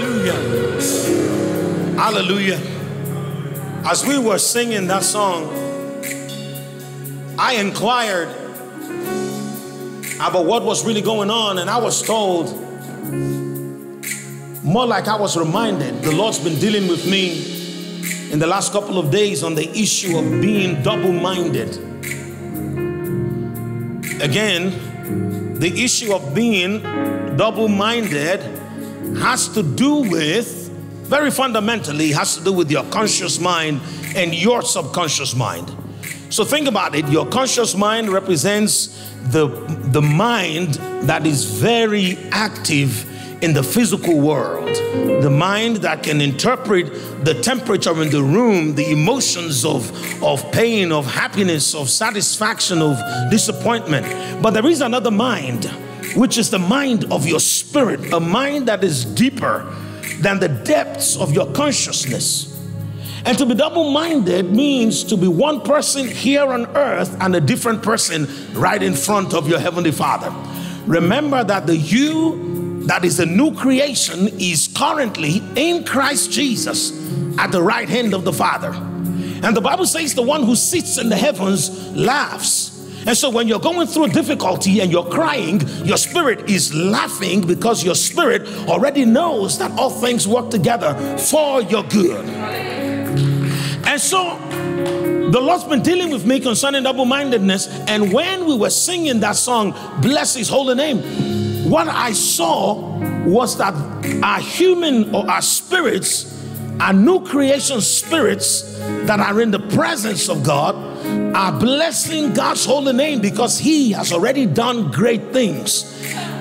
Hallelujah. Hallelujah. As we were singing that song, I inquired about what was really going on, and I was told, more like I was reminded, the Lord's been dealing with me in the last couple of days on the issue of being double-minded. Again, the issue of being double-minded has to do with, very fundamentally, has to do with your conscious mind and your subconscious mind. So think about it. Your conscious mind represents the mind that is very active in the physical world, the mind that can interpret the temperature in the room, the emotions of pain, of happiness, of satisfaction, of disappointment. But there is another mind, which is the mind of your spirit, a mind that is deeper than the depths of your consciousness. And to be double-minded means to be one person here on earth and a different person right in front of your Heavenly Father. Remember that the you that is a new creation is currently in Christ Jesus at the right hand of the Father. And the Bible says the one who sits in the heavens laughs. And so when you're going through difficulty and you're crying, your spirit is laughing because your spirit already knows that all things work together for your good. And so the Lord's been dealing with me concerning double-mindedness. And when we were singing that song, bless his holy name, what I saw was that our human or our spirits, our new creation spirits that are in the presence of God, are blessing God's holy name because he has already done great things.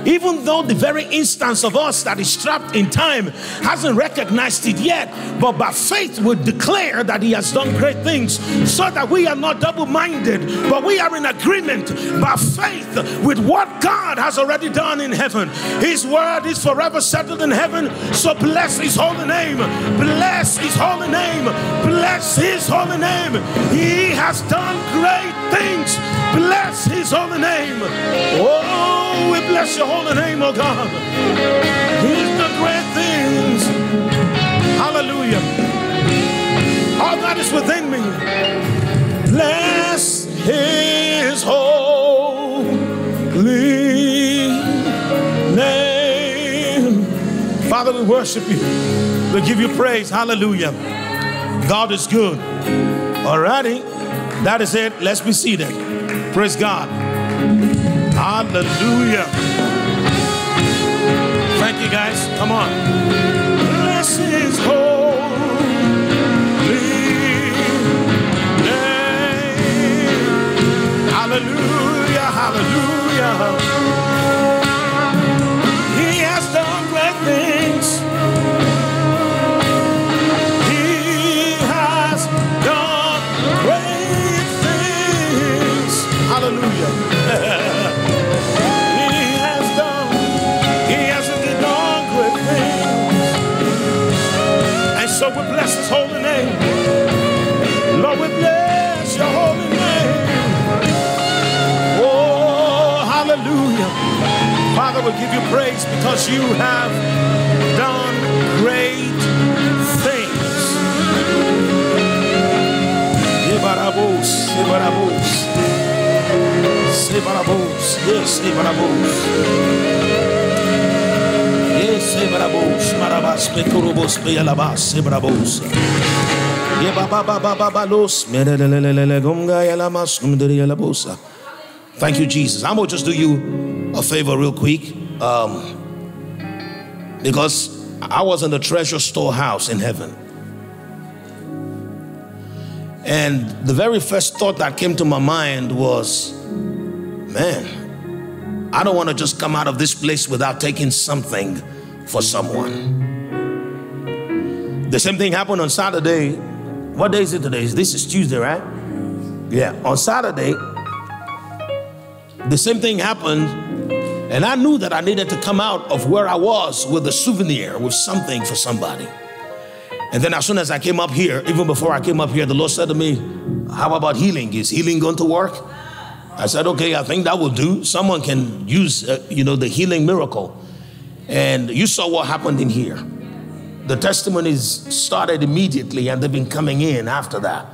Even though the very instance of us that is trapped in time hasn't recognized it yet, but by faith we declare that he has done great things, so that we are not double-minded, but we are in agreement by faith with what God has already done in heaven. His word is forever settled in heaven, so bless his holy name. Bless his holy name. Bless his holy name. He has done great things. Bless his holy name. Oh, we bless your holy name, oh God. He's done great things. Hallelujah. All that is within me, bless his holy name. Father, we worship you. We give you praise. Hallelujah. God is good. Alrighty. That is it. Let's be seated. Praise God. Hallelujah. Thank you, guys. Come on. Bless his holy name. Hallelujah. Hallelujah. He has done great things. We bless his holy name. Lord, we bless your holy name. Oh, hallelujah. Father, we give you praise because you have done great things. Thank you, Jesus. I'm going to just do you a favor real quick. Because I was in the treasure storehouse in heaven. And the very first thought that came to my mind was, man, I don't want to just come out of this place without taking something for someone. The same thing happened on Saturday. What day is it today? This is Tuesday, right? Yeah, on Saturday, the same thing happened, and I knew that I needed to come out of where I was with a souvenir, with something for somebody. And then as soon as I came up here, even before I came up here, the Lord said to me, how about healing? Is healing going to work? I said, okay, I think that will do. Someone can use, the healing miracle. And you saw what happened in here. The testimonies started immediately and they've been coming in after that.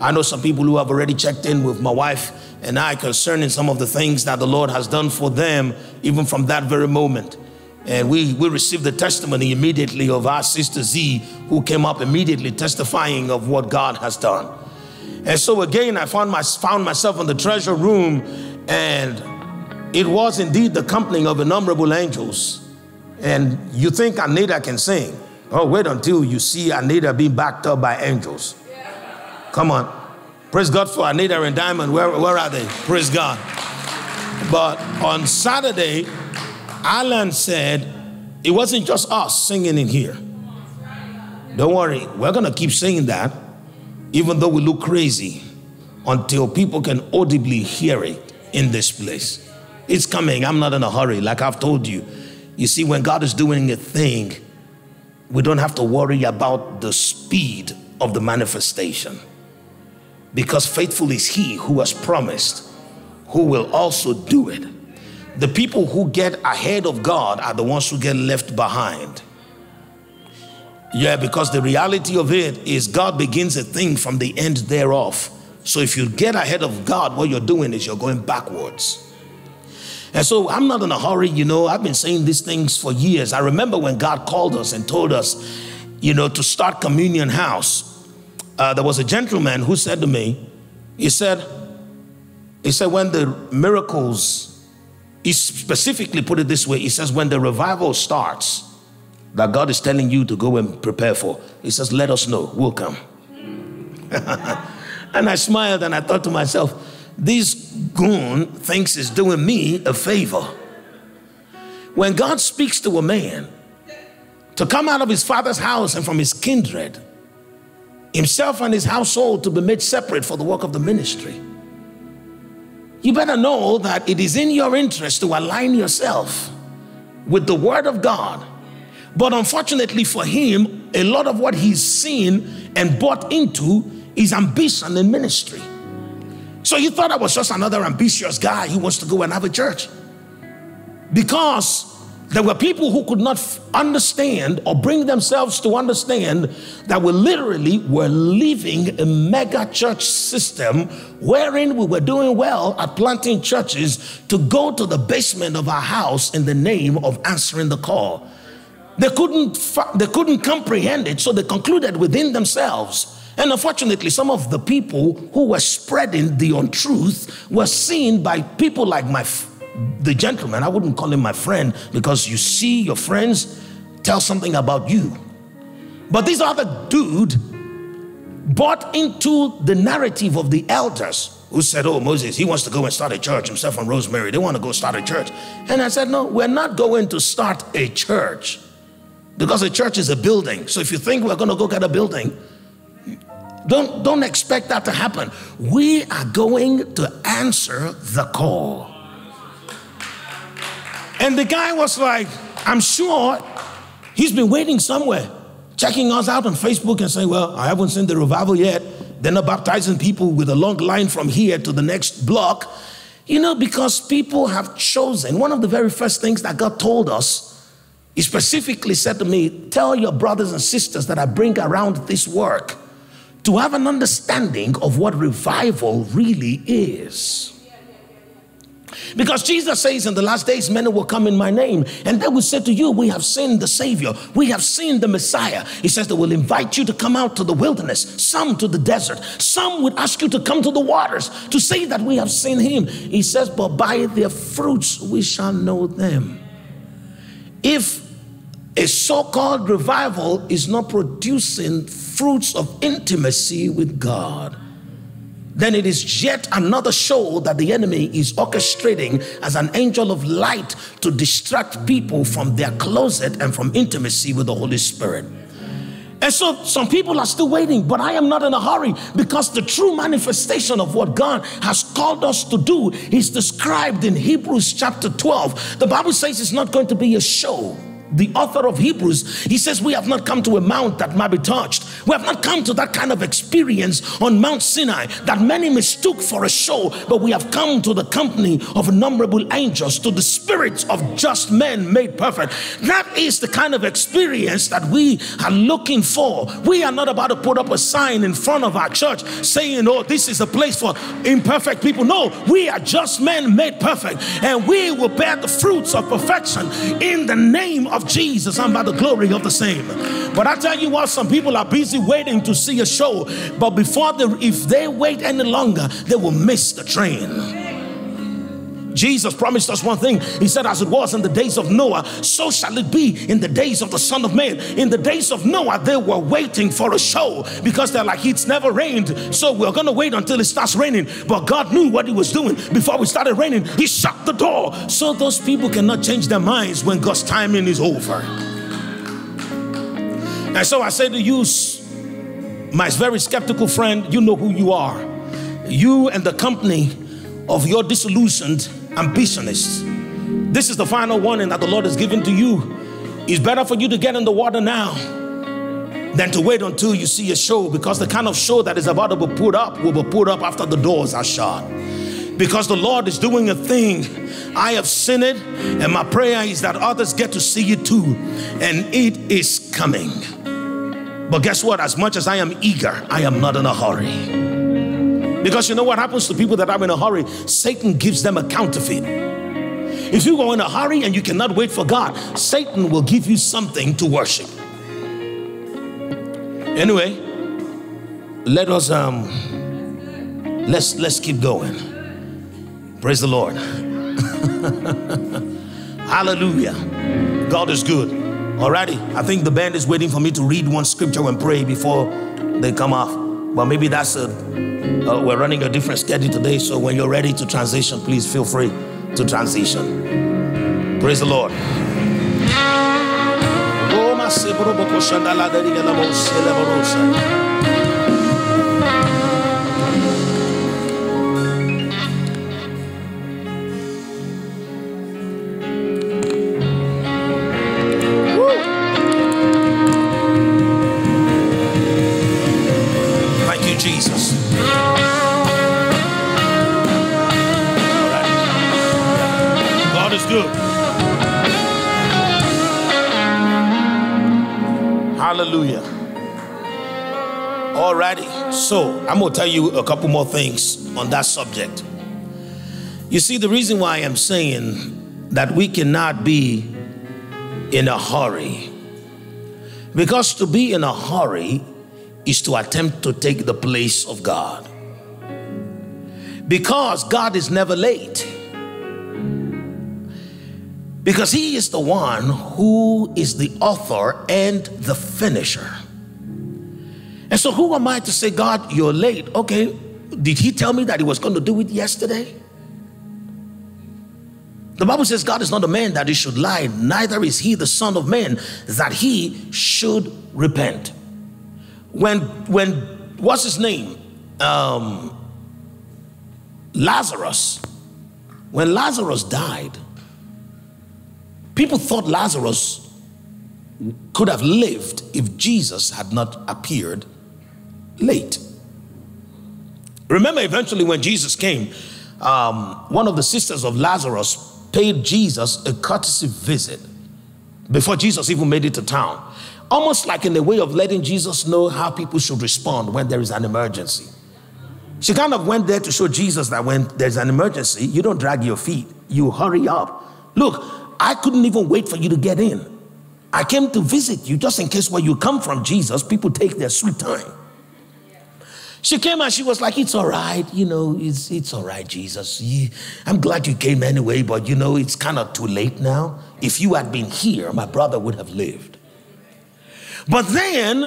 I know some people who have already checked in with my wife and I concerning some of the things that the Lord has done for them, even from that very moment. And we received the testimony immediately of our sister Z, who came up immediately testifying of what God has done. And so again, I found myself in the treasure room, and it was indeed the company of innumerable angels. And you think Anita can sing. Oh, wait until you see Anita being backed up by angels. Come on. Praise God for Anita and Diamond. Where are they? Praise God. But on Saturday, Alan said, it wasn't just us singing in here. Don't worry. We're going to keep singing that, even though we look crazy, until people can audibly hear it in this place. It's coming. I'm not in a hurry, like I've told you. You see, when God is doing a thing, we don't have to worry about the speed of the manifestation, because faithful is he who has promised, who will also do it. The people who get ahead of God are the ones who get left behind. Yeah, because the reality of it is God begins a thing from the end thereof. So if you get ahead of God, what you're doing is you're going backwards. And so I'm not in a hurry, you know. I've been saying these things for years. I remember when God called us and told us, you know, to start Communion House. There was a gentleman who said to me, he said, when the miracles, he specifically put it this way, he says, when the revival starts, that God is telling you to go and prepare for. He says, let us know, we'll come. And I smiled and I thought to myself, this goon thinks he's doing me a favor. When God speaks to a man to come out of his father's house and from his kindred, himself and his household to be made separate for the work of the ministry, you better know that it is in your interest to align yourself with the word of God. But unfortunately for him, a lot of what he's seen and bought into is ambition in ministry. So he thought I was just another ambitious guy who wants to go and have a church. Because there were people who could not understand or bring themselves to understand that we literally were living a mega church system wherein we were doing well at planting churches to go to the basement of our house in the name of answering the call. They couldn't comprehend it, so they concluded within themselves. And unfortunately, some of the people who were spreading the untruth were seen by people like the gentleman. I wouldn't call him my friend, because you see your friends tell something about you. But this other dude bought into the narrative of the elders who said, oh, Moses, he wants to go and start a church. Himself and Rosemary, they want to go start a church. And I said, no, we're not going to start a church. Because a church is a building. So if you think we're going to go get a building, don't expect that to happen. We are going to answer the call. And the guy was like, I'm sure he's been waiting somewhere, checking us out on Facebook and saying, well, I haven't seen the revival yet. They're not baptizing people with a long line from here to the next block. You know, because people have chosen. One of the very first things that God told us, he specifically said to me, tell your brothers and sisters that I bring around this work to have an understanding of what revival really is. Because Jesus says, in the last days, many will come in my name, and they will say to you, we have seen the Savior, we have seen the Messiah. He says they will invite you to come out to the wilderness, some to the desert, some would ask you to come to the waters to say that we have seen him. He says, but by their fruits we shall know them. If a so-called revival is not producing fruits of intimacy with God, then it is yet another show that the enemy is orchestrating as an angel of light to distract people from their closet and from intimacy with the Holy Spirit. And so some people are still waiting, but I am not in a hurry, because the true manifestation of what God has called us to do is described in Hebrews chapter 12. The Bible says it's not going to be a show. the author of Hebrews, he says we have not come to a mount that might be touched. We have not come to that kind of experience on Mount Sinai that many mistook for a show, but we have come to the company of innumerable angels, to the spirits of just men made perfect. That is the kind of experience that we are looking for. We are not about to put up a sign in front of our church saying, oh, this is a place for imperfect people. No, we are just men made perfect, and we will bear the fruits of perfection in the name of Jesus and by the glory of the same. But I tell you what, some people are busy waiting to see a show, but before if they wait any longer, they will miss the train. Jesus promised us one thing. He said, as it was in the days of Noah, so shall it be in the days of the Son of Man. In the days of Noah, they were waiting for a show because they're like, it's never rained, so we're going to wait until it starts raining. But God knew what he was doing. Before we started raining, he shut the door. So those people cannot change their minds when God's timing is over. And so I say to you, my very skeptical friend, you know who you are. You and the company of your disillusioned ambitionists. This is the final warning that the Lord has given to you. It's better for you to get in the water now than to wait until you see a show, because the kind of show that is about to be put up will be put up after the doors are shut. Because the Lord is doing a thing. I have seen it, and my prayer is that others get to see it too. And it is coming. But guess what? As much as I am eager, I am not in a hurry. Because you know what happens to people that are in a hurry? Satan gives them a counterfeit. If you go in a hurry and you cannot wait for God, Satan will give you something to worship. Anyway, let us let's keep going. Praise the Lord. Hallelujah. God is good. Alrighty, I think the band is waiting for me to read one scripture and pray before they come off. But maybe that's we're running a different schedule today, so when you're ready to transition, please feel free to transition. Praise the Lord. Jesus. All right. God is good. Hallelujah. Alrighty. So I'm going to tell you a couple more things on that subject. You see, the reason why I'm saying that we cannot be in a hurry, because to be in a hurry is to attempt to take the place of God. Because God is never late. Because he is the one who is the author and the finisher. And so who am I to say, God, you're late? Okay, did he tell me that he was going to do it yesterday? The Bible says God is not a man that he should lie, neither is he the son of man that he should repent. When what's his name? Lazarus. When Lazarus died, people thought Lazarus could have lived if Jesus had not appeared late. Remember, eventually when Jesus came, one of the sisters of Lazarus paid Jesus a courtesy visit before Jesus even made it to town. Almost like in the way of letting Jesus know how people should respond when there is an emergency. She kind of went there to show Jesus that when there's an emergency, you don't drag your feet, you hurry up. Look, I couldn't even wait for you to get in. I came to visit you just in case where you come from, Jesus, people take their sweet time. She came and she was like, it's all right, you know, it's all right, Jesus. I'm glad you came anyway, but you know, it's kind of too late now. If you had been here, my brother would have lived. But then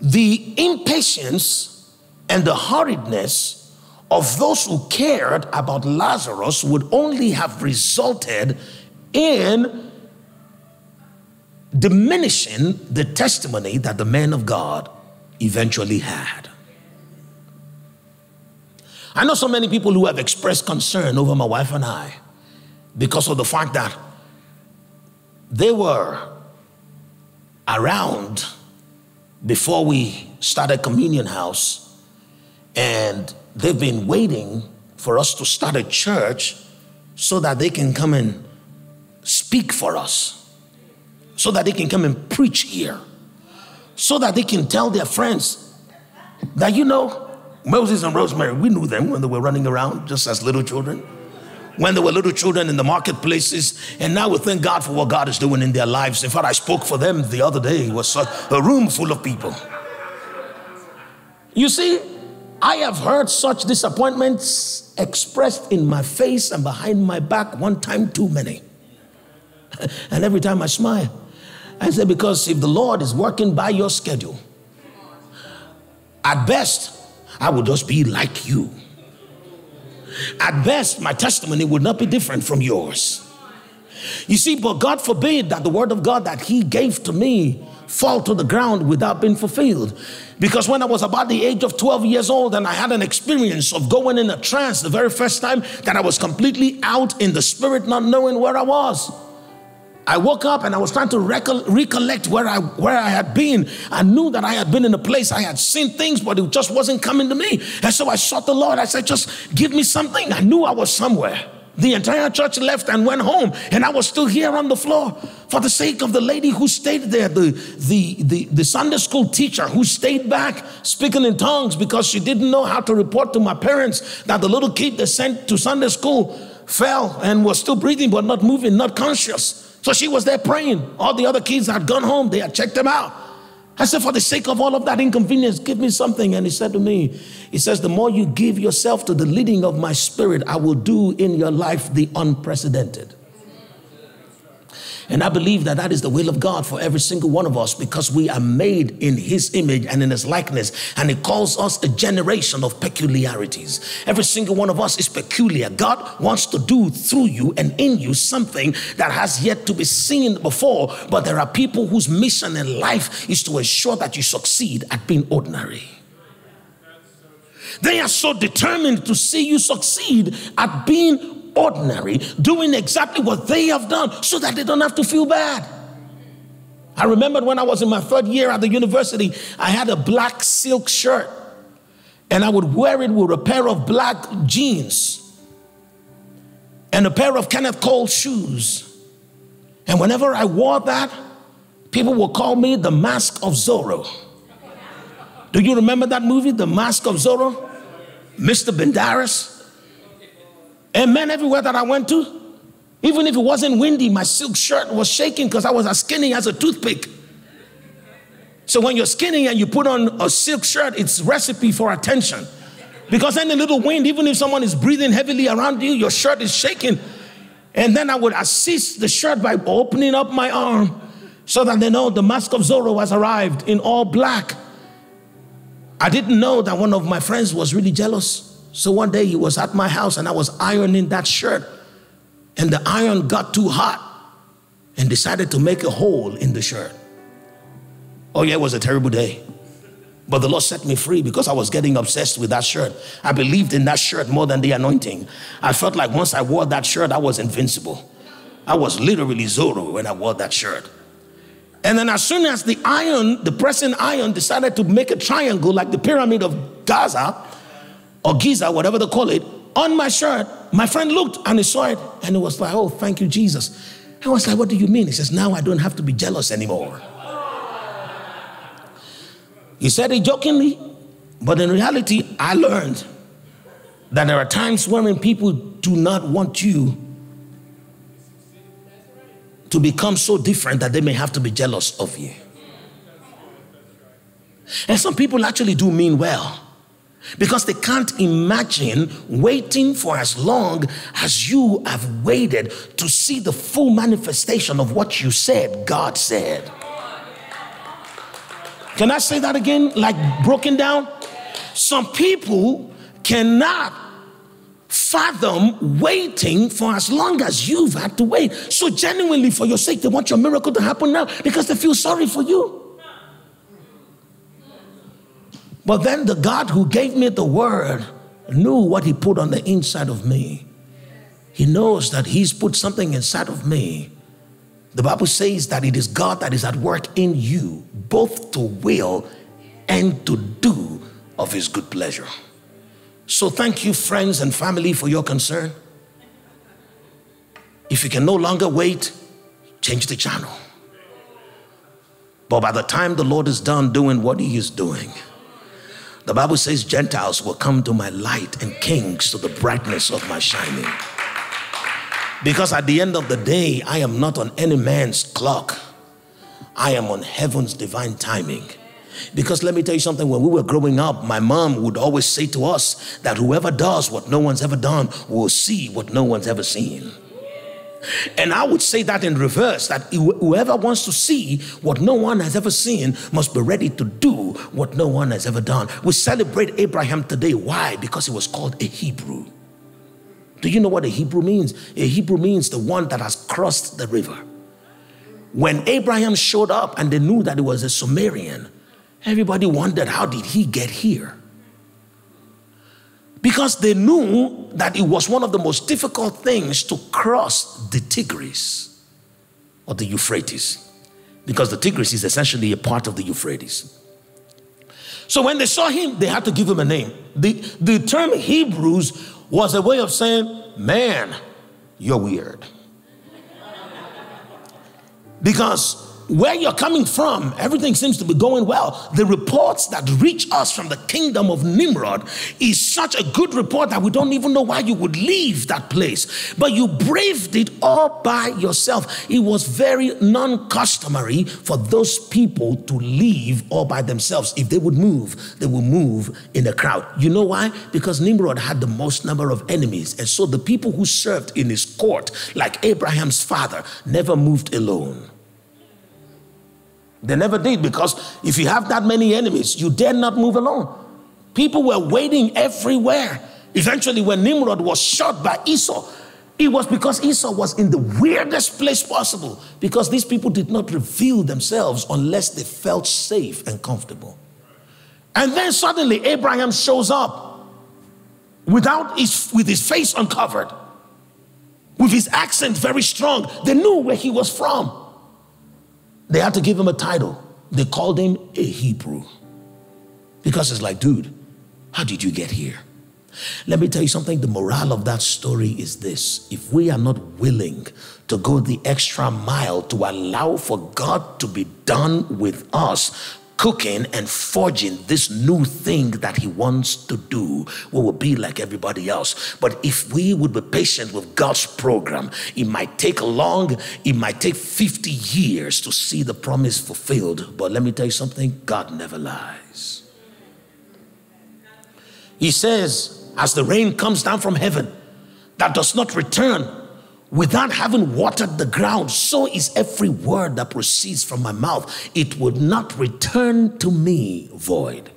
the impatience and the hurriedness of those who cared about Lazarus would only have resulted in diminishing the testimony that the man of God eventually had. I know so many people who have expressed concern over my wife and I because of the fact that They were around before we started Communion House, and they've been waiting for us to start a church so that they can come and speak for us, so that they can come and preach here, so that they can tell their friends that, you know, Moses and Rosemary, we knew them when they were running around just as little children, when they were little children in the marketplaces. And now we thank God for what God is doing in their lives. In fact, I spoke for them the other day. It was such a room full of people. You see, I have heard such disappointments expressed in my face and behind my back, one time too many. And every time I smile, I say, because if the Lord is working by your schedule, at best, I would just be like you. At best, my testimony would not be different from yours. You see, but God forbid that the word of God that he gave to me fall to the ground without being fulfilled. Because when I was about the age of 12 years old and I had an experience of going in a trance the very first time that I was completely out in the spirit, not knowing where I was. I woke up and I was trying to recollect where I had been. I knew that I had been in a place. I had seen things, but it just wasn't coming to me. And so I sought the Lord. I said, just give me something. I knew I was somewhere. The entire church left and went home. And I was still here on the floor for the sake of the lady who stayed there, the Sunday school teacher who stayed back speaking in tongues because she didn't know how to report to my parents that the little kid they sent to Sunday school fell and was still breathing but not moving, not conscious. So she was there praying. All the other kids had gone home. They had checked them out. I said, for the sake of all of that inconvenience, give me something. And he said to me, he says, the more you give yourself to the leading of my spirit, I will do in your life the unprecedented. And I believe that that is the will of God for every single one of us, because we are made in his image and in his likeness. And it calls us a generation of peculiarities. Every single one of us is peculiar. God wants to do through you and in you something that has yet to be seen before. But there are people whose mission in life is to ensure that you succeed at being ordinary. They are so determined to see you succeed at being ordinary. Ordinary, doing exactly what they have done so that they don't have to feel bad. I remembered when I was in my third year at the university, I had a black silk shirt and I would wear it with a pair of black jeans and a pair of Kenneth Cole shoes. And whenever I wore that, people would call me the Mask of Zorro. Do you remember that movie, The Mask of Zorro? Mr. Banderas. And men everywhere that I went to, even if it wasn't windy, my silk shirt was shaking because I was as skinny as a toothpick. So when you're skinny and you put on a silk shirt, it's recipe for attention. Because any little wind, even if someone is breathing heavily around you, your shirt is shaking. And then I would assist the shirt by opening up my arm so that they know the Mask of Zorro has arrived in all black. I didn't know that one of my friends was really jealous. So one day he was at my house and I was ironing that shirt, and the iron got too hot and decided to make a hole in the shirt. Oh yeah, it was a terrible day. But the Lord set me free because I was getting obsessed with that shirt. I believed in that shirt more than the anointing. I felt like once I wore that shirt, I was invincible. I was literally Zorro when I wore that shirt. And then as soon as the iron, the pressing iron decided to make a triangle like the pyramid of Gaza, or Giza, whatever they call it, on my shirt, my friend looked and he saw it and he was like, oh, thank you, Jesus. I was like, what do you mean? He says, now I don't have to be jealous anymore. He said it jokingly, but in reality, I learned that there are times when people do not want you to become so different that they may have to be jealous of you. And some people actually do mean well, because they can't imagine waiting for as long as you have waited to see the full manifestation of what you said God said. Can I say that again, like broken down? Some people cannot fathom waiting for as long as you've had to wait. So genuinely, for your sake, they want your miracle to happen now because they feel sorry for you. But then the God who gave me the word knew what he put on the inside of me. He knows that he's put something inside of me The Bible says that it is God that is at work in you, both to will and to do of his good pleasure. So thank you, friends and family, for your concern. If you can no longer wait, change the channel. But by the time the Lord is done doing what he is doing, the Bible says Gentiles will come to my light and kings to the brightness of my shining. Because at the end of the day, I am not on any man's clock. I am on heaven's divine timing. Because let me tell you something, when we were growing up, my mom would always say to us that whoever does what no one's ever done will see what no one's ever seen. And I would say that in reverse, that whoever wants to see what no one has ever seen must be ready to do what no one has ever done. We celebrate Abraham today. Why? Because he was called a Hebrew. Do you know what a Hebrew means? A Hebrew means the one that has crossed the river. When Abraham showed up and they knew that he was a Sumerian, everybody wondered, how did he get here? Because they knew that it was one of the most difficult things to cross the Tigris or the Euphrates, because the Tigris is essentially a part of the Euphrates. So when they saw him, they had to give him a name. The term Hebrews was a way of saying, man, you're weird. Because where you're coming from, everything seems to be going well. The reports that reach us from the kingdom of Nimrod is such a good report that we don't even know why you would leave that place. But you braved it all by yourself. It was very non-customary for those people to leave all by themselves. If they would move in a crowd. You know why? Because Nimrod had the most number of enemies. And so the people who served in his court, like Abraham's father, never moved alone. They never did, because if you have that many enemies, you dare not move alone. People were waiting everywhere. Eventually, when Nimrod was shot by Esau, it was because Esau was in the weirdest place possible, because these people did not reveal themselves unless they felt safe and comfortable. And then suddenly Abraham shows up with his face uncovered, with his accent very strong. They knew where he was from. They had to give him a title. They called him a Hebrew. Because it's like, dude, how did you get here? Let me tell you something. The morale of that story is this. If we are not willing to go the extra mile to allow for God to be done with us, cooking and forging this new thing that he wants to do, we will be like everybody else. But if we would be patient with God's program, it might take long, it might take 50 years to see the promise fulfilled. But let me tell you something, God never lies. He says, as the rain comes down from heaven that does not return without having watered the ground, so is every word that proceeds from my mouth. It would not return to me void.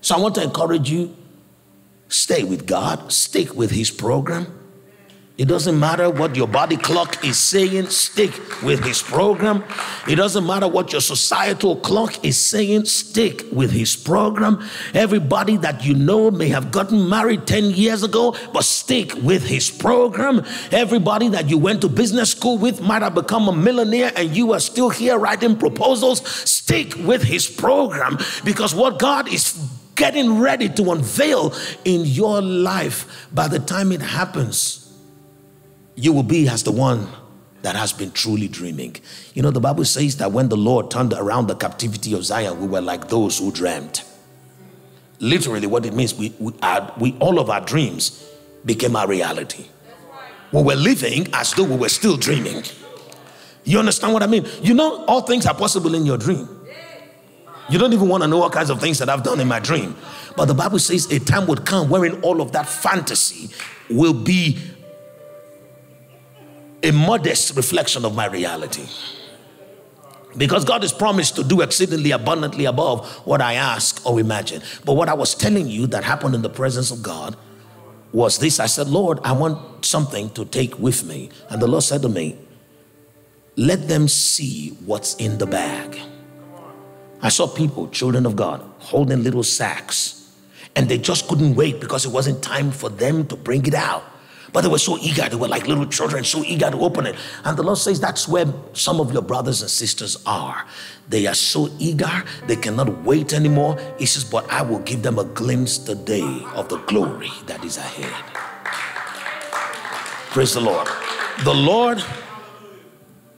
So I want to encourage you, stay with God, stick with his program. It doesn't matter what your body clock is saying, stick with his program. It doesn't matter what your societal clock is saying, stick with his program. Everybody that you know may have gotten married 10 years ago, but stick with his program. Everybody that you went to business school with might have become a millionaire and you are still here writing proposals. Stick with his program, because what God is getting ready to unveil in your life, by the time it happens, you will be as the one that has been truly dreaming. You know, the Bible says that when the Lord turned around the captivity of Zion, we were like those who dreamt. Literally what it means, all of our dreams became our reality. We were living as though we were still dreaming. You understand what I mean? You know, all things are possible in your dream. You don't even want to know all kinds of things that I've done in my dream. But the Bible says a time would come wherein all of that fantasy will be a modest reflection of my reality. Because God has promised to do exceedingly abundantly above what I ask or imagine. But what I was telling you that happened in the presence of God was this. I said, Lord, I want something to take with me. And the Lord said to me, let them see what's in the bag. I saw people, children of God, holding little sacks. And they just couldn't wait because it wasn't time for them to bring it out. But they were so eager. They were like little children, so eager to open it. And the Lord says that's where some of your brothers and sisters are. They are so eager. They cannot wait anymore. He says, but I will give them a glimpse today of the glory that is ahead. Praise the Lord. The Lord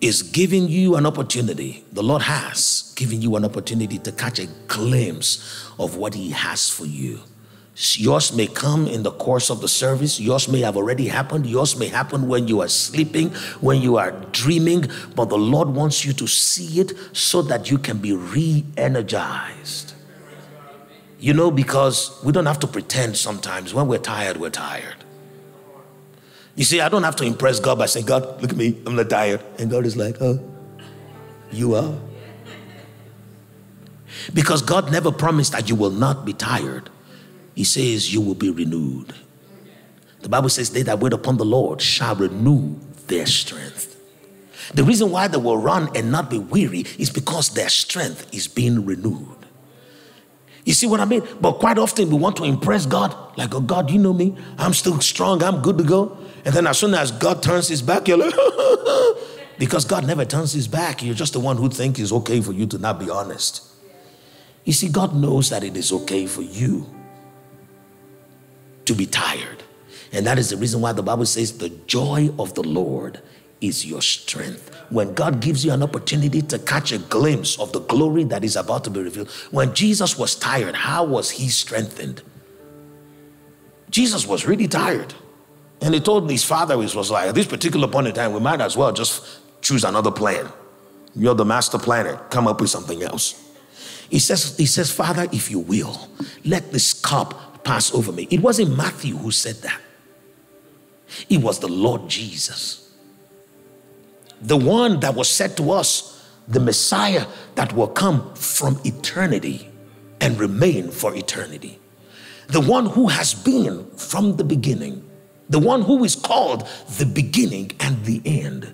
is giving you an opportunity. The Lord has given you an opportunity to catch a glimpse of what he has for you. Yours may come in the course of the service. Yours may have already happened. Yours may happen when you are sleeping, when you are dreaming. But the Lord wants you to see it so that you can be re-energized. You know, because we don't have to pretend sometimes. When we're tired, we're tired. You see, I don't have to impress God by saying, God, look at me, I'm not tired. And God is like, oh, you are. Because God never promised that you will not be tired. He says you will be renewed. The Bible says they that wait upon the Lord shall renew their strength. The reason why they will run and not be weary is because their strength is being renewed. You see what I mean? But quite often we want to impress God. Like, oh God, you know me. I'm still strong. I'm good to go. And then as soon as God turns his back, you're like, because God never turns his back. You're just the one who thinks it's okay for you to not be honest. You see, God knows that it is okay for you to be tired. And that is the reason why the Bible says the joy of the Lord is your strength. When God gives you an opportunity to catch a glimpse of the glory that is about to be revealed. When Jesus was tired, how was he strengthened? Jesus was really tired. And he told his father, he was like, at this particular point in time, we might as well just choose another plan. You're the master planner. Come up with something else. He says, Father, if you will, let this cup pass over me. It wasn't Matthew who said that. It was the Lord Jesus. The one that was said to us, the Messiah that will come from eternity and remain for eternity. The one who has been from the beginning. The one who is called the beginning and the end.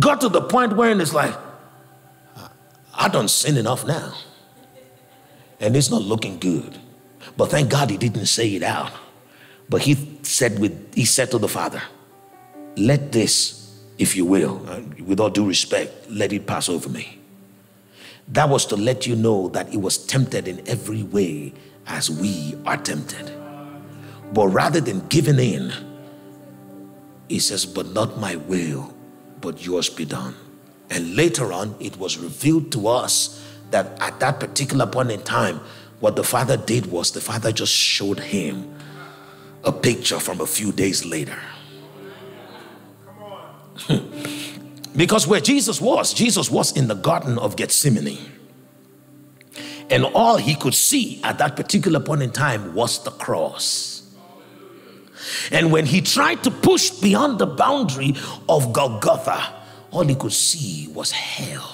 Got to the point where it's like, I done sin enough now. And it's not looking good. But thank God he didn't say it out. But he said to the Father, let this, if you will, with all due respect, let it pass over me. That was to let you know that he was tempted in every way as we are tempted. But rather than giving in, he says, but not my will, but yours be done. And later on, it was revealed to us that at that particular point in time, what the Father did was the Father just showed him a picture from a few days later. Because where Jesus was in the Garden of Gethsemane. And all he could see at that particular point in time was the cross. And when he tried to push beyond the boundary of Golgotha, all he could see was hell.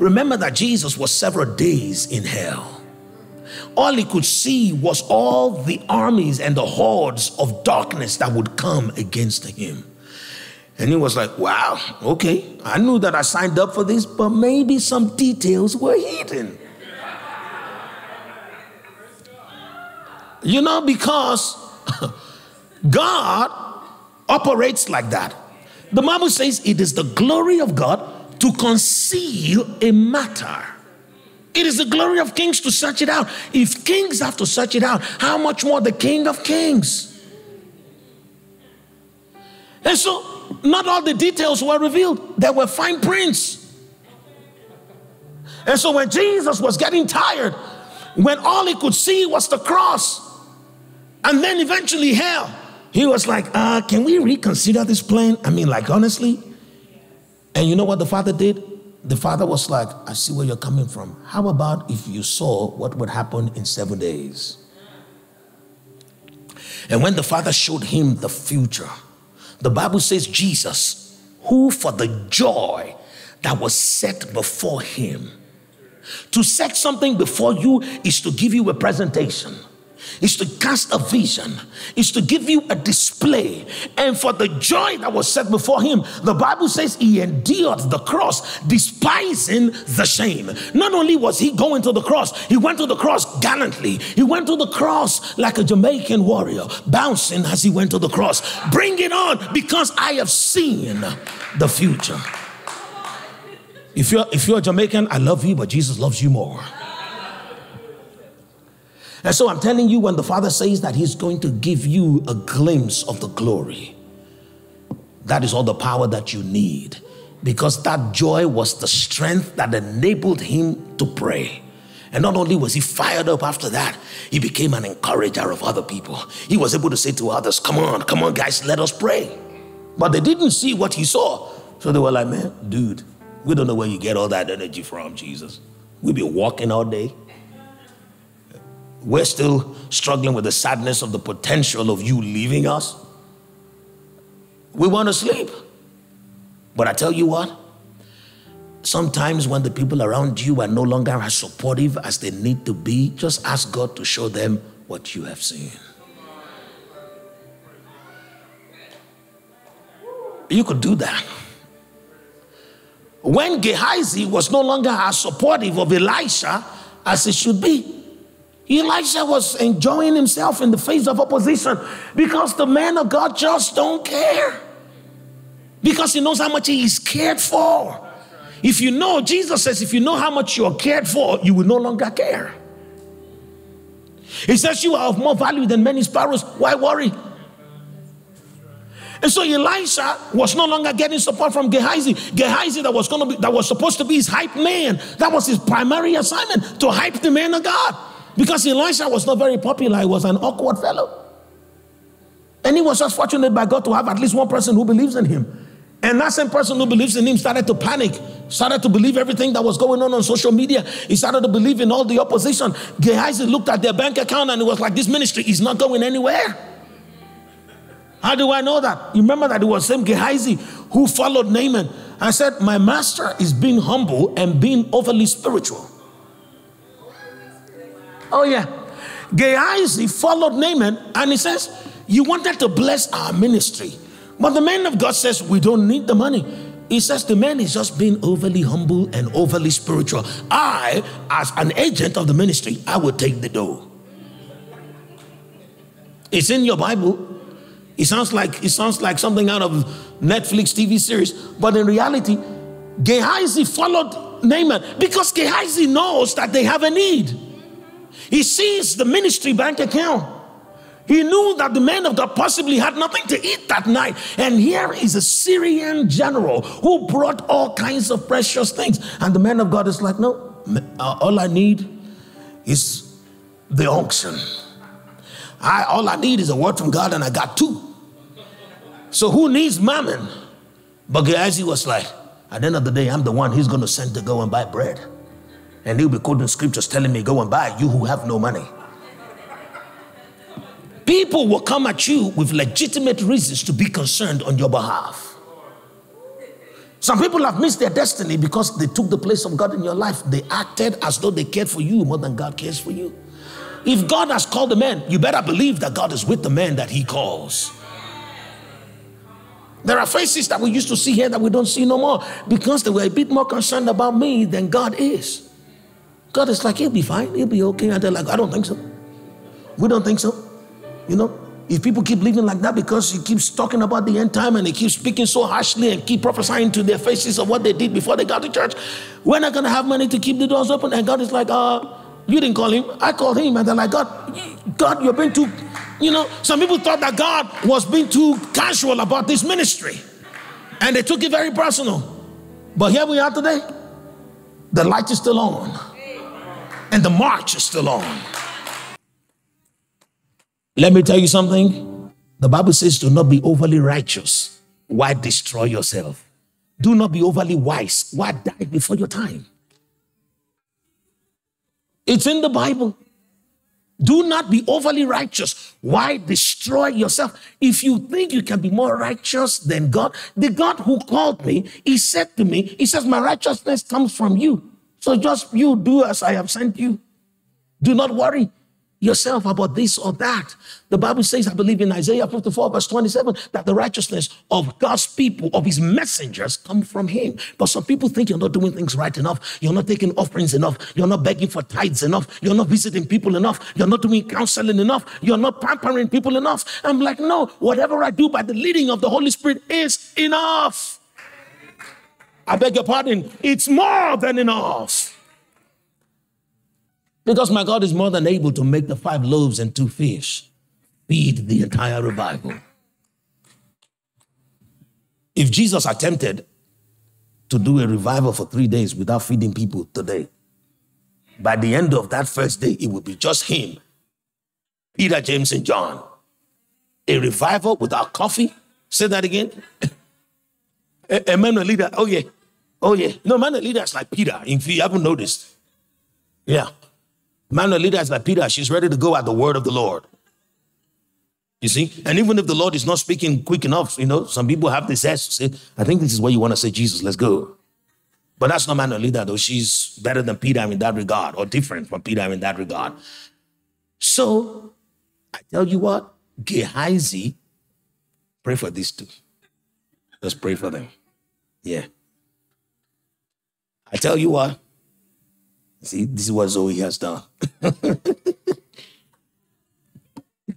Remember that Jesus was several days in hell. All he could see was all the armies and the hordes of darkness that would come against him. And he was like, wow, okay, I knew that I signed up for this, but maybe some details were hidden. You know, because God operates like that. The Bible says it is the glory of God to conceal a matter. It is the glory of kings to search it out. If kings have to search it out, how much more the King of Kings? And so, not all the details were revealed. There were fine prints. And so when Jesus was getting tired, when all he could see was the cross, and then eventually hell, he was like, can we reconsider this plan? I mean, like, honestly. And you know what the Father did? The Father was like, I see where you're coming from. How about if you saw what would happen in 7 days? And when the Father showed him the future, the Bible says Jesus, who for the joy that was set before him. To set something before you is to give you a presentation. is to cast a vision, is to give you a display. And for the joy that was set before him, the Bible says he endured the cross, despising the shame. Not only was he going to the cross, he went to the cross gallantly. He went to the cross like a Jamaican warrior, bouncing as he went to the cross. Bring it on, because I have seen the future. If you're Jamaican, I love you, but Jesus loves you more. And so I'm telling you, when the Father says that he's going to give you a glimpse of the glory, that is all the power that you need, because that joy was the strength that enabled him to pray. And not only was he fired up after that, he became an encourager of other people. He was able to say to others, come on guys, let us pray. But they didn't see what he saw. So they were like, man, dude, we don't know where you get all that energy from, Jesus. We've been walking all day. We're still struggling with the sadness of the potential of you leaving us. We want to sleep. But I tell you what, sometimes when the people around you are no longer as supportive as they need to be, just ask God to show them what you have seen. You could do that. When Gehazi was no longer as supportive of Elisha as he should be, Elijah was enjoying himself in the face of opposition, because the man of God just don't care, because he knows how much he is cared for. Right. If you know, Jesus says, if you know how much you are cared for, you will no longer care. He says you are of more value than many sparrows. Why worry? And so Elisha was no longer getting support from Gehazi. Gehazi that was supposed to be his hype man. That was his primary assignment, to hype the man of God. Because Elisha was not very popular, he was an awkward fellow. And he was just fortunate by God to have at least one person who believes in him. And that same person who believes in him started to panic, started to believe everything that was going on social media. He started to believe in all the opposition. Gehazi looked at their bank account and it was like, this ministry is not going anywhere. How do I know that? You remember that it was the same Gehazi who followed Naaman and said, my master is being humble and being overly spiritual. Oh yeah, Gehazi followed Naaman and he says, you wanted to bless our ministry. But the man of God says, we don't need the money. He says, the man is just being overly humble and overly spiritual. I, as an agent of the ministry, I will take the dough. It's in your Bible. It sounds like something out of Netflix TV series. But in reality, Gehazi followed Naaman because Gehazi knows that they have a need. He sees the ministry bank account. He knew that the man of God possibly had nothing to eat that night. And here is a Syrian general who brought all kinds of precious things. And the man of God is like, no, all I need is the unction. All I need is a word from God, and I got two. So who needs mammon? But Gehazi was like, at the end of the day, I'm the one he's going to send to go and buy bread. And he'll be quoting scriptures telling me, go and buy, you who have no money. People will come at you with legitimate reasons to be concerned on your behalf. Some people have missed their destiny because they took the place of God in your life. They acted as though they cared for you more than God cares for you. If God has called a man, you better believe that God is with the man that he calls. There are faces that we used to see here that we don't see no more, because they were a bit more concerned about me than God is. God is like, he'll be fine, he'll be okay. And they're like, I don't think so. We don't think so. You know, if people keep living like that because he keeps talking about the end time and he keeps speaking so harshly and keep prophesying to their faces of what they did before they got to church, we're not going to have money to keep the doors open. And God is like, you didn't call him, I called him. And they're like, God, you're being too, you know. Some people thought that God was being too casual about this ministry. And they took it very personal. But here we are today. The light is still on. And the march is still on. Let me tell you something. The Bible says, do not be overly righteous. Why destroy yourself? Do not be overly wise. Why die before your time? It's in the Bible. Do not be overly righteous. Why destroy yourself? If you think you can be more righteous than God, the God who called me, he said to me, he says, my righteousness comes from you. So just you do as I have sent you. Do not worry. yourself about this or that. The Bible says, I believe in Isaiah 54 verse 27, that the righteousness of God's people, of his messengers, come from him. But some people think you're not doing things right enough. You're not taking offerings enough. You're not begging for tithes enough. You're not visiting people enough. You're not doing counseling enough. You're not pampering people enough. I'm like, no, whatever I do by the leading of the Holy Spirit is enough. I beg your pardon. It's more than enough. Because my God is more than able to make the 5 loaves and 2 fish feed the entire revival. If Jesus attempted to do a revival for 3 days without feeding people today, by the end of that first day, it would be just him, Peter, James, and John. A revival without coffee. Say that again. Emmanuelita, oh yeah, oh yeah. No, Manuelita is like Peter, if you haven't noticed. Yeah. Manuelita is like Peter. She's ready to go at the word of the Lord. You see? And even if the Lord is not speaking quick enough, you know, some people have this zest to say, I think this is what you want to say, Jesus, let's go. But that's not Manuelita, though. She's better than Peter in that regard, or different from Peter in that regard. So, I tell you what, Gehazi, pray for these two. Let's pray for them. Yeah. I tell you what. See, this is what Zoe has done.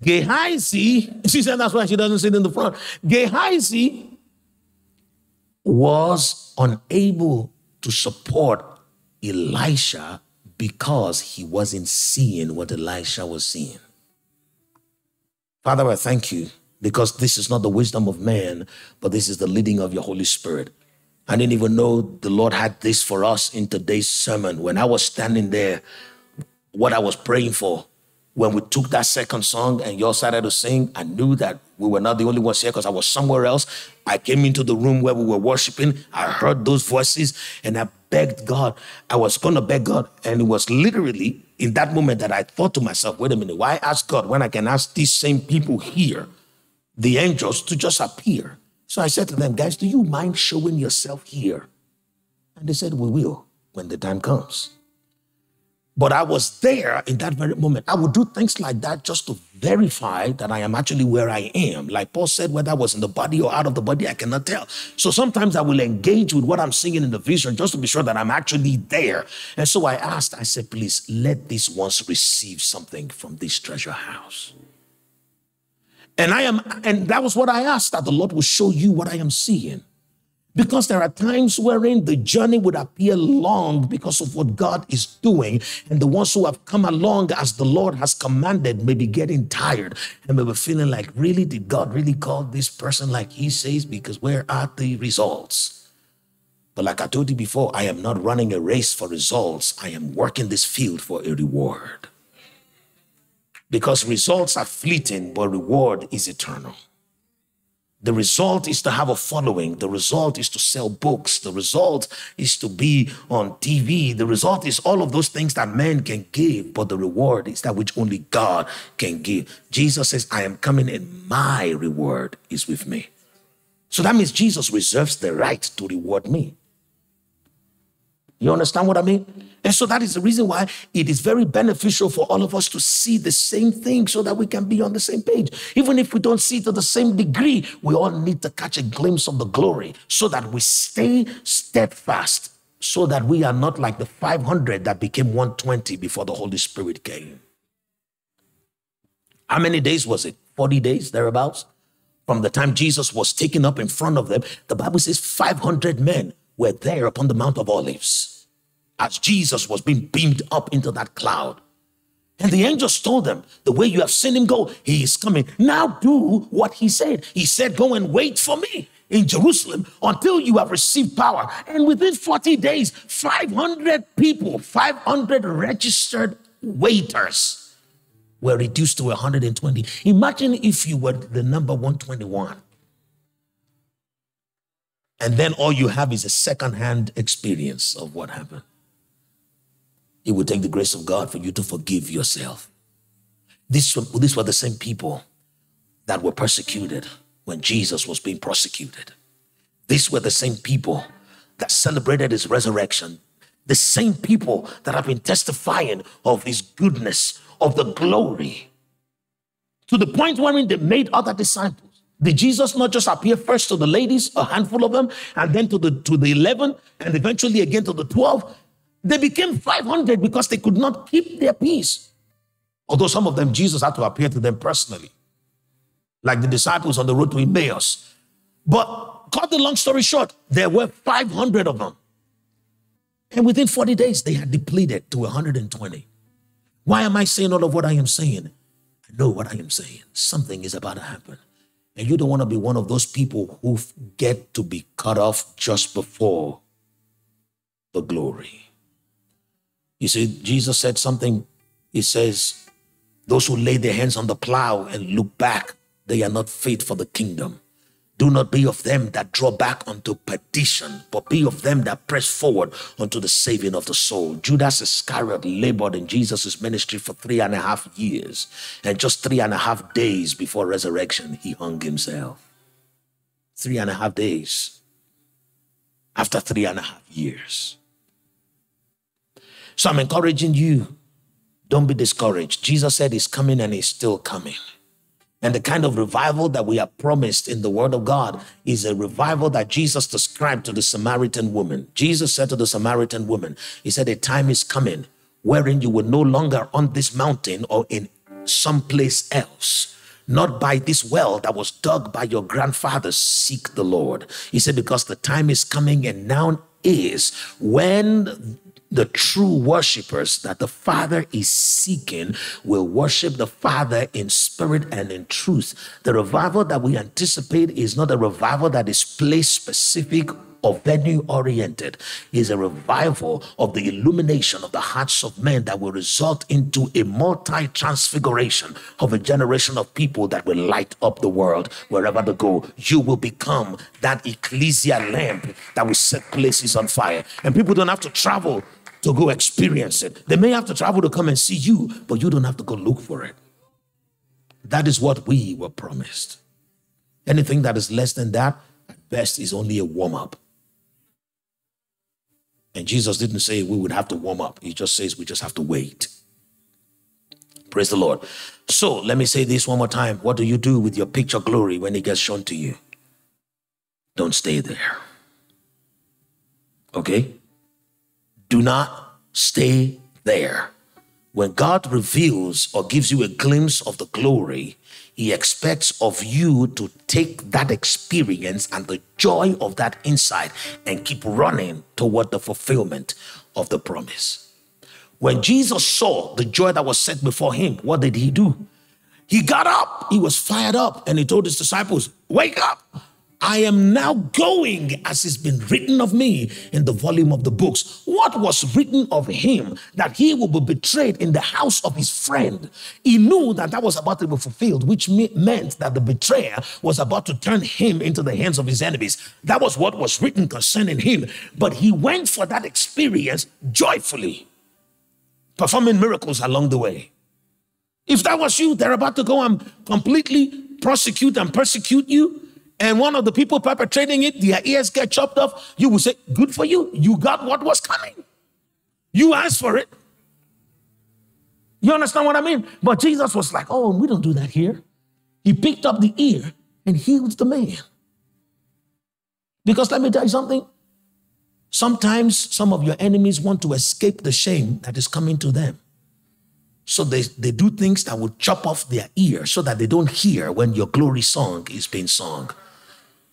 Gehazi, she said that's why she doesn't sit in the front. Gehazi was unable to support Elisha because he wasn't seeing what Elisha was seeing. Father, I thank you because this is not the wisdom of man, but this is the leading of your Holy Spirit. I didn't even know the Lord had this for us in today's sermon. When I was standing there, what I was praying for, when we took that second song and y'all started to sing, I knew that we were not the only ones here because I was somewhere else. I came into the room where we were worshiping. I heard those voices and I begged God. I was going to beg God. And it was literally in that moment that I thought to myself, wait a minute, why ask God when I can ask these same people here, the angels, to just appear? So I said to them, guys, do you mind showing yourself here? And they said, we will when the time comes. But I was there in that very moment. I would do things like that just to verify that I am actually where I am. Like Paul said, whether I was in the body or out of the body, I cannot tell. So sometimes I will engage with what I'm singing in the vision just to be sure that I'm actually there. And so I asked, I said, please, let these ones receive something from this treasure house. And that was what I asked, that the Lord will show you what I am seeing. Because there are times wherein the journey would appear long because of what God is doing. And the ones who have come along as the Lord has commanded may be getting tired and may be feeling like, really, did God really call this person like he says? Because where are the results? But like I told you before, I am not running a race for results. I am working this field for a reward. Because results are fleeting, but reward is eternal. The result is to have a following. The result is to sell books. The result is to be on TV. The result is all of those things that man can give, but the reward is that which only God can give. Jesus says, I am coming and my reward is with me. So that means Jesus reserves the right to reward me. You understand what I mean? And so that is the reason why it is very beneficial for all of us to see the same thing so that we can be on the same page. Even if we don't see it to the same degree, we all need to catch a glimpse of the glory so that we stay steadfast, so that we are not like the 500 that became 120 before the Holy Spirit came. How many days was it? 40 days, thereabouts? From the time Jesus was taken up in front of them, the Bible says 500 men were there upon the Mount of Olives as Jesus was being beamed up into that cloud. And the angels told them, the way you have seen him go, he is coming. Now do what he said. He said, go and wait for me in Jerusalem until you have received power. And within 40 days, 500 people, 500 registered waiters were reduced to 120. Imagine if you were the number 121. And then all you have is a secondhand experience of what happened. It would take the grace of God for you to forgive yourself. These were the same people that were persecuted when Jesus was being prosecuted. These were the same people that celebrated his resurrection. The same people that have been testifying of his goodness, of the glory. To the point wherein they made other disciples. Did Jesus not just appear first to the ladies, a handful of them, and then to the 11, and eventually again to the 12? They became 500 because they could not keep their peace. Although some of them, Jesus had to appear to them personally, like the disciples on the road to Emmaus. But cut the long story short, there were 500 of them. And within 40 days, they had depleted to 120. Why am I saying all of what I am saying? I know what I am saying. Something is about to happen. And you don't want to be one of those people who get to be cut off just before the glory. You see, Jesus said something. He says, those who lay their hands on the plow and look back, they are not fit for the kingdom. Do not be of them that draw back unto perdition, but be of them that press forward unto the saving of the soul. Judas Iscariot labored in Jesus' ministry for 3.5 years. And just 3.5 days before resurrection, he hung himself. 3.5 days after 3.5 years. So I'm encouraging you, don't be discouraged. Jesus said he's coming and he's still coming. And the kind of revival that we are promised in the word of God is a revival that Jesus described to the Samaritan woman. Jesus said to the Samaritan woman, he said, a time is coming wherein you will no longer on this mountain or in someplace else, not by this well that was dug by your grandfathers, seek the Lord. He said, because the time is coming and now is when the true worshipers that the Father is seeking will worship the Father in spirit and in truth. The revival that we anticipate is not a revival that is place-specific or venue-oriented. It is a revival of the illumination of the hearts of men that will result into a multi-transfiguration of a generation of people that will light up the world wherever they go. You will become that ecclesia lamp that will set places on fire. And people don't have to travel to go experience it. They may have to travel to come and see you, but you don't have to go look for it. That is what we were promised. Anything that is less than that, at best, is only a warm-up. And Jesus didn't say we would have to warm up. He just says we just have to wait. Praise the Lord. So let me say this one more time. What do you do with your picture glory when it gets shown to you? Don't stay there. Okay? Do not stay there. When God reveals or gives you a glimpse of the glory, he expects of you to take that experience and the joy of that insight and keep running toward the fulfillment of the promise. When Jesus saw the joy that was set before him, what did he do? He got up, he was fired up, and he told his disciples, wake up. I am now going as it's been written of me in the volume of the books. What was written of him that he would be betrayed in the house of his friend? He knew that that was about to be fulfilled, which meant that the betrayer was about to turn him into the hands of his enemies. That was what was written concerning him. But he went for that experience joyfully, performing miracles along the way. If that was you, they're about to go and completely prosecute and persecute you, and one of the people perpetrating it, their ears get chopped off, you will say, good for you. You got what was coming. You asked for it. You understand what I mean? But Jesus was like, oh, we don't do that here. He picked up the ear and healed the man. Because let me tell you something. Sometimes some of your enemies want to escape the shame that is coming to them. So they do things that will chop off their ear so that they don't hear when your glory song is being sung.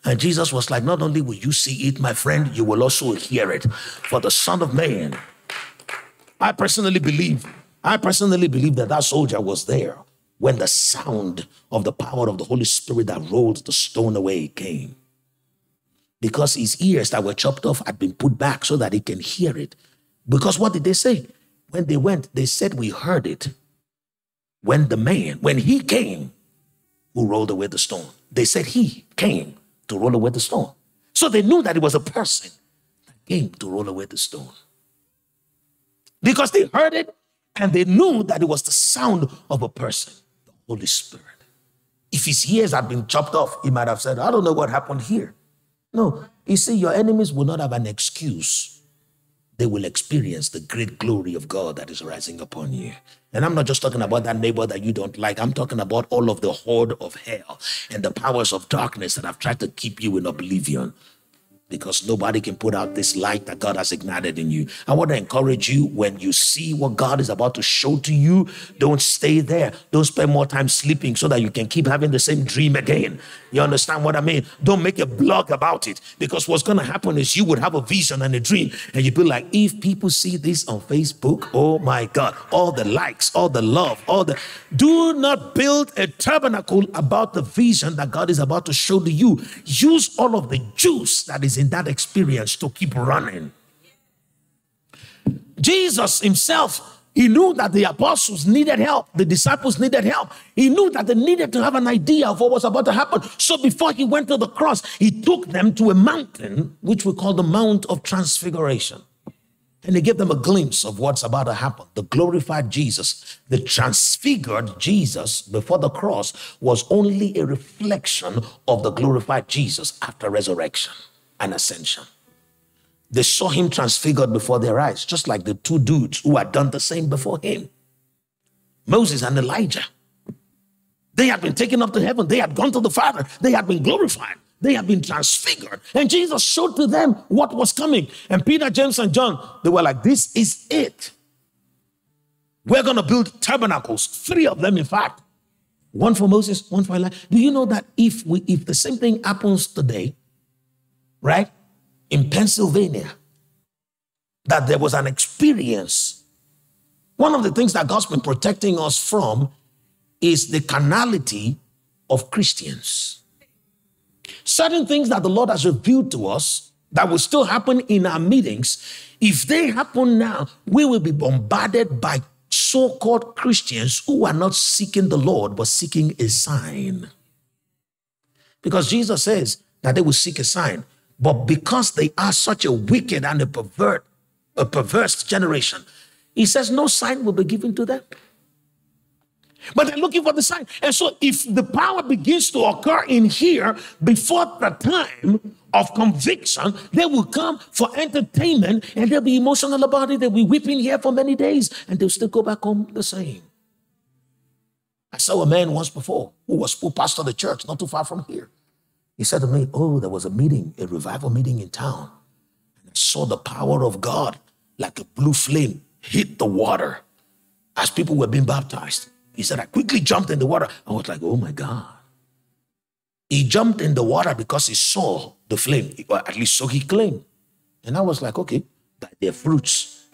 And Jesus was like, not only will you see it, my friend, you will also hear it. For the Son of Man, I personally believe that that soldier was there when the sound of the power of the Holy Spirit that rolled the stone away came. Because his ears that were chopped off had been put back so that he can hear it. Because what did they say? When they went, they said, we heard it. When he came, who rolled away the stone. They said he came to roll away the stone. So they knew that it was a person that came to roll away the stone. Because they heard it and they knew that it was the sound of a person, the Holy Spirit. If his ears had been chopped off, he might have said, I don't know what happened here. No, you see, your enemies will not have an excuse they will experience the great glory of God that is rising upon you. And I'm not just talking about that neighbor that you don't like. I'm talking about all of the horde of hell and the powers of darkness that have tried to keep you in oblivion, because nobody can put out this light that God has ignited in you. I want to encourage you, when you see what God is about to show to you, don't stay there. Don't spend more time sleeping so that you can keep having the same dream again. You understand what I mean? Don't make a blog about it, because what's going to happen is you would have a vision and a dream, and you'd be like, if people see this on Facebook, oh my God, all the likes, all the love, all the... Do not build a tabernacle about the vision that God is about to show to you. Use all of the juice that is in that experience to keep running. Jesus himself, he knew that the apostles needed help. The disciples needed help. He knew that they needed to have an idea of what was about to happen. So before he went to the cross, he took them to a mountain, which we call the Mount of Transfiguration. And he gave them a glimpse of what's about to happen. The glorified Jesus, the transfigured Jesus before the cross, was only a reflection of the glorified Jesus after resurrection and ascension. They saw him transfigured before their eyes, just like the two dudes who had done the same before him, Moses and Elijah. They had been taken up to heaven. They had gone to the Father. They had been glorified. They had been transfigured. And Jesus showed to them what was coming. And Peter, James, and John, they were like, this is it. We're going to build tabernacles, three of them in fact. One for Moses, one for Elijah. Do you know that if the same thing happens today, right, in Pennsylvania, that there was an experience. One of the things that God's been protecting us from is the carnality of Christians. Certain things that the Lord has revealed to us that will still happen in our meetings, if they happen now, we will be bombarded by so-called Christians who are not seeking the Lord, but seeking a sign. Because Jesus says that they will seek a sign. But because they are such a wicked and a perverse generation, he says no sign will be given to them. But they're looking for the sign. And so if the power begins to occur in here before the time of conviction, they will come for entertainment and they'll be emotional about it. They'll be weeping here for many days and they'll still go back home the same. I saw a man once before who was full pastor of the church not too far from here. He said to me, oh, there was a meeting, a revival meeting in town. And I saw the power of God like a blue flame hit the water as people were being baptized. He said, I quickly jumped in the water. I was like, oh my God. He jumped in the water because he saw the flame, or at least so he claimed. And I was like, okay, by their fruits,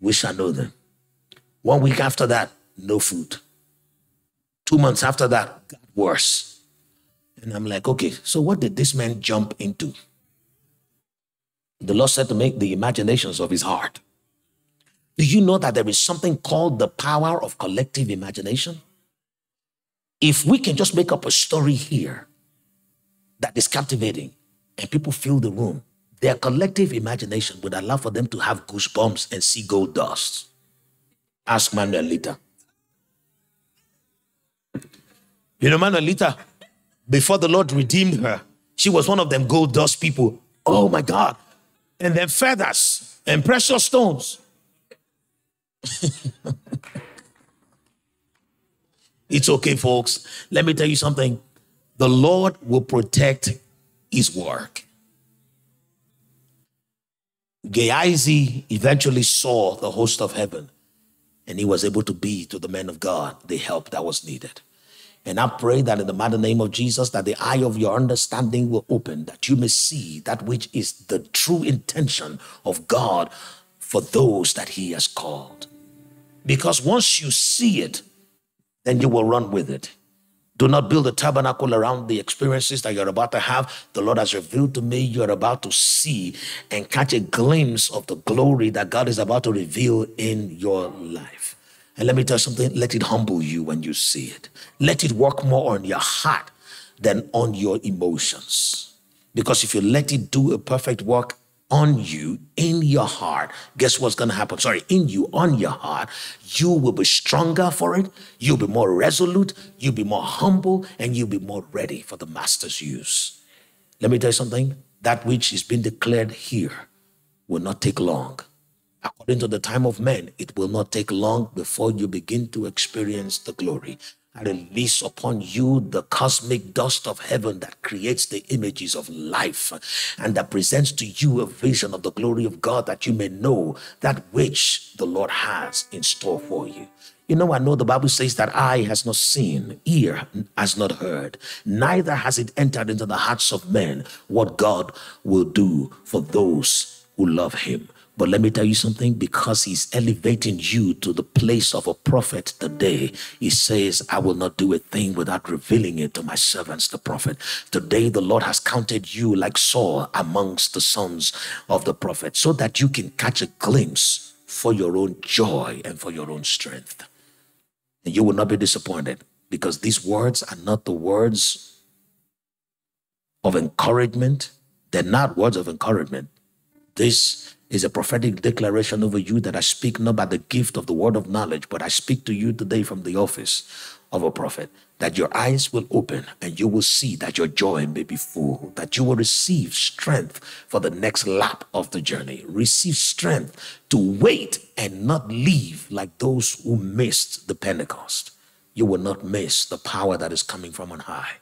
we shall know them. 1 week after that, no food. 2 months after that, got worse. And I'm like, okay, so what did this man jump into? The Lord said to make the imaginations of his heart. Do you know that there is something called the power of collective imagination? If we can just make up a story here that is captivating and people fill the room, their collective imagination would allow for them to have goosebumps and see gold dust. Ask Manuelita. You know, Manuelita, before the Lord redeemed her, she was one of them gold dust people. Oh my God. And then feathers and precious stones. It's okay, folks. Let me tell you something. The Lord will protect his work. Gehazi eventually saw the host of heaven, and he was able to be to the men of God the help that was needed. And I pray that in the mighty name of Jesus, that the eye of your understanding will open, that you may see that which is the true intention of God for those that he has called. Because once you see it, then you will run with it. Do not build a tabernacle around the experiences that you're about to have. The Lord has revealed to me you're about to see and catch a glimpse of the glory that God is about to reveal in your life. And let me tell you something, let it humble you when you see it. Let it work more on your heart than on your emotions. Because if you let it do a perfect work on you, in your heart, guess what's going to happen? Sorry, in you, on your heart, you will be stronger for it. You'll be more resolute. You'll be more humble, and you'll be more ready for the master's use. Let me tell you something, that which is being declared here will not take long according to the time of man. It will not take long before you begin to experience the glory. I release upon you the cosmic dust of heaven that creates the images of life and that presents to you a vision of the glory of God, that you may know that which the Lord has in store for you. You know, I know the Bible says that eye has not seen, ear has not heard, neither has it entered into the hearts of men what God will do for those who love him. But let me tell you something, because he's elevating you to the place of a prophet today, he says, I will not do a thing without revealing it to my servants, the prophet. Today, the Lord has counted you like Saul amongst the sons of the prophet, so that you can catch a glimpse for your own joy and for your own strength. And you will not be disappointed, because these words are not the words of encouragement. They're not words of encouragement. This is a prophetic declaration over you that I speak not by the gift of the word of knowledge, but I speak to you today from the office of a prophet, that your eyes will open and you will see, that your joy may be full, that you will receive strength for the next lap of the journey. Receive strength to wait and not leave like those who missed the Pentecost. You will not miss the power that is coming from on high,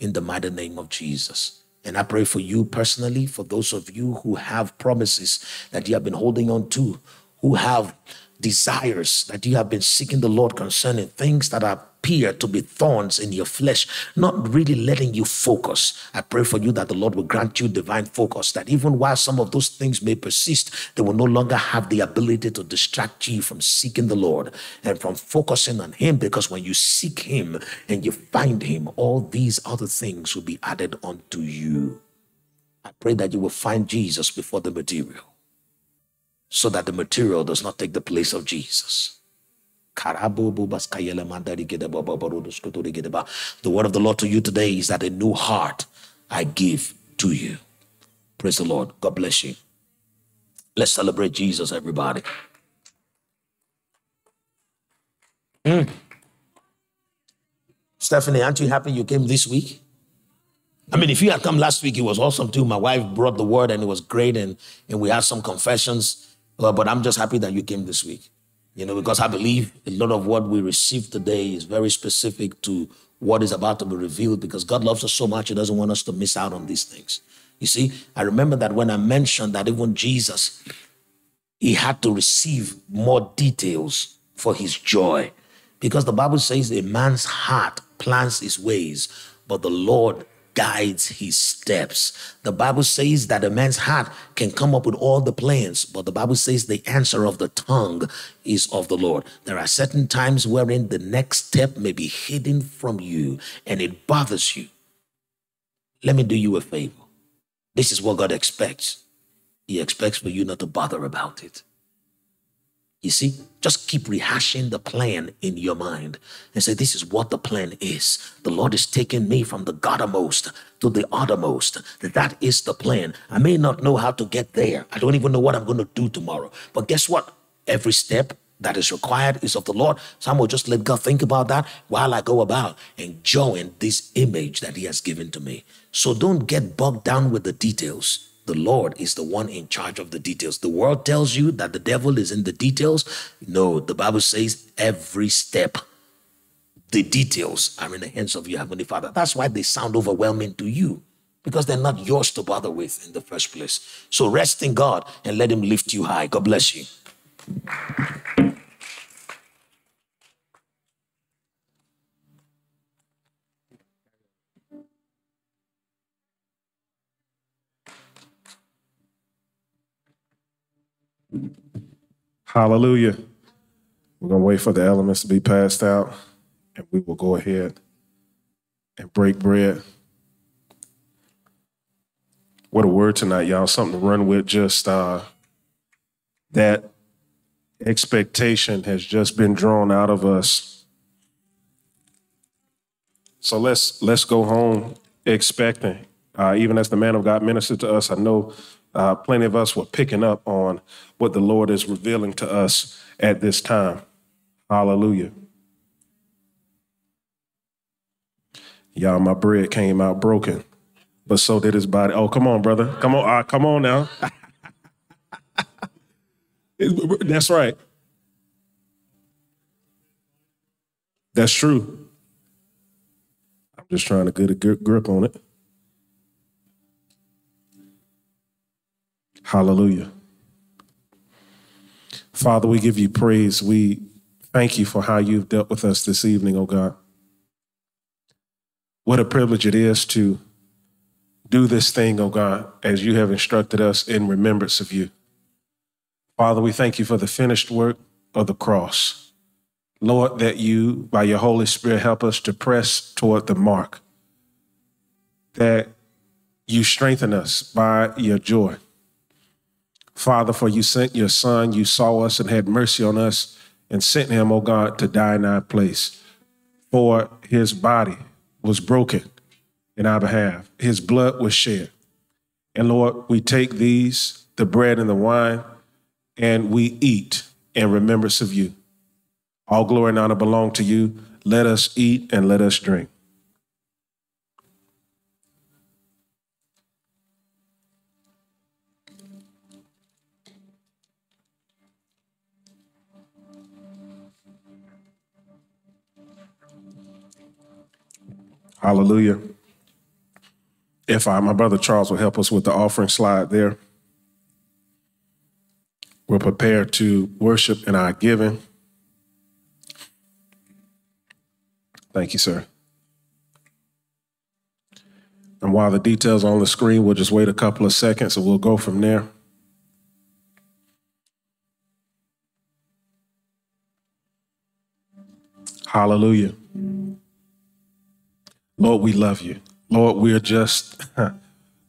in the mighty name of Jesus. And I pray for you personally, for those of you who have promises that you have been holding on to, who have desires that you have been seeking the Lord concerning, things that appear to be thorns in your flesh, not really letting you focus. I pray for you that the Lord will grant you divine focus, that even while some of those things may persist, they will no longer have the ability to distract you from seeking the Lord and from focusing on him, because when you seek him and you find him, all these other things will be added unto you. I pray that you will find Jesus before the material, so that the material does not take the place of Jesus. The word of the Lord to you today is that a new heart I give to you. Praise the Lord. God bless you. Let's celebrate Jesus, everybody. Stephanie, aren't you happy you came this week? I mean, if you had come last week, it was awesome too. My wife brought the word and it was great, and we had some confessions. But I'm just happy that you came this week, you know, because I believe a lot of what we receive today is very specific to what is about to be revealed, because God loves us so much, he doesn't want us to miss out on these things. You see, I remember that when I mentioned that even Jesus, he had to receive more details for his joy, because the Bible says a man's heart plans his ways, but the Lord guides his steps. The Bible says that a man's heart can come up with all the plans, but the Bible says the answer of the tongue is of the Lord. There are certain times wherein the next step may be hidden from you and it bothers you. Let me do you a favor. This is what God expects. He expects for you not to bother about it. You see, just keep rehashing the plan in your mind and say, this is what the plan is. The Lord is taking me from the uttermost to the uttermost. That is the plan. I may not know how to get there. I don't even know what I'm going to do tomorrow. But guess what? Every step that is required is of the Lord. So I'm going to just let God think about that while I go about enjoying this image that he has given to me. So don't get bogged down with the details. The Lord is the one in charge of the details. The world tells you that the devil is in the details. No, the Bible says every step, the details are in the hands of your Heavenly Father. That's why they sound overwhelming to you, because they're not yours to bother with in the first place. So rest in God and let him lift you high. God bless you. Hallelujah. We're going to wait for the elements to be passed out, and we will go ahead and break bread. What a word tonight, y'all. Something to run with. Just that expectation has just been drawn out of us. So let's go home expecting. Even as the man of God ministered to us, I know plenty of us were picking up on what the Lord is revealing to us at this time. Hallelujah. Y'all, my bread came out broken, but so did his body. Oh, come on, brother. Come on. Come on now. That's right. That's true. I'm just trying to get a good grip on it. Hallelujah. Father, we give you praise. We thank you for how you've dealt with us this evening, oh God. What a privilege it is to do this thing, oh God, as you have instructed us in remembrance of you. Father, we thank you for the finished work of the cross. Lord, that you, by your Holy Spirit, help us to press toward the mark, that you strengthen us by your joy. Father, for you sent your son, you saw us and had mercy on us and sent him, oh God, to die in our place. For his body was broken in our behalf. His blood was shed. And Lord, we take these, the bread and the wine, and we eat in remembrance of you. All glory and honor belong to you. Let us eat and let us drink. Hallelujah. If my brother Charles will help us with the offering slide there. We're prepared to worship in our giving. Thank you, sir. And while the details are on the screen, we'll just wait a couple of seconds and we'll go from there. Hallelujah. Lord, we love you. Lord, we're just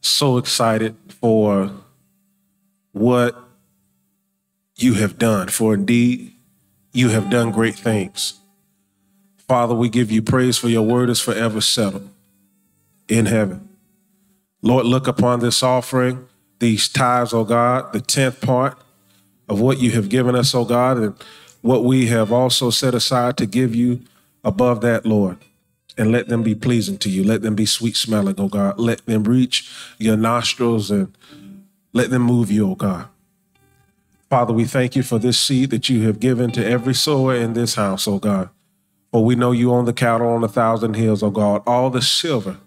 so excited for what you have done, for indeed, you have done great things. Father, we give you praise, for your word is forever settled in heaven. Lord, look upon this offering, these tithes, oh God, the 10th part of what you have given us, oh God, and what we have also set aside to give you above that, Lord. And let them be pleasing to you. Let them be sweet smelling, oh God. Let them reach your nostrils and let them move you, oh God. Father, we thank you for this seed that you have given to every sower in this house, oh God. For we know you own the cattle on 1,000 hills, oh God. All the silver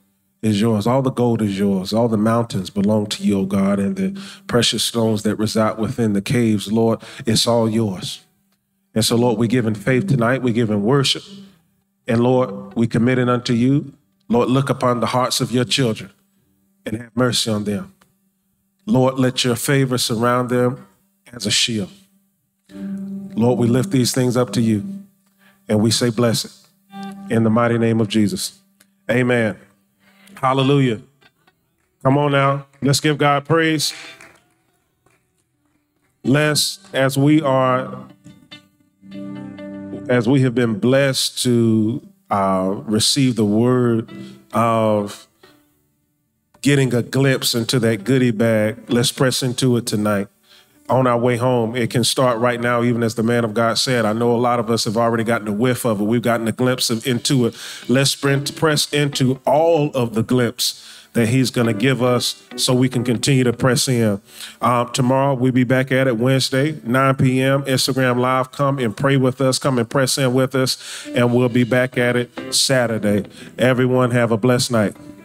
is yours. All the gold is yours. All the mountains belong to you, oh God. And the precious stones that reside within the caves, Lord, it's all yours. And so, Lord, we give in faith tonight. We give in worship. And Lord, we commit it unto you. Lord, look upon the hearts of your children and have mercy on them. Lord, let your favor surround them as a shield. Lord, we lift these things up to you and we say bless it in the mighty name of Jesus. Amen. Hallelujah. Come on now. Let's give God praise. Let's, as we have been blessed to receive the word of getting a glimpse into that goodie bag, let's press into it tonight. On our way home, it can start right now, even as the man of God said. I know a lot of us have already gotten a whiff of it. We've gotten a glimpse into it. Let's press into all of the glimpse that he's going to give us so we can continue to press in. Tomorrow, we'll be back at it Wednesday, 9 p.m., Instagram Live. Come and pray with us. Come and press in with us, and we'll be back at it Saturday. Everyone have a blessed night.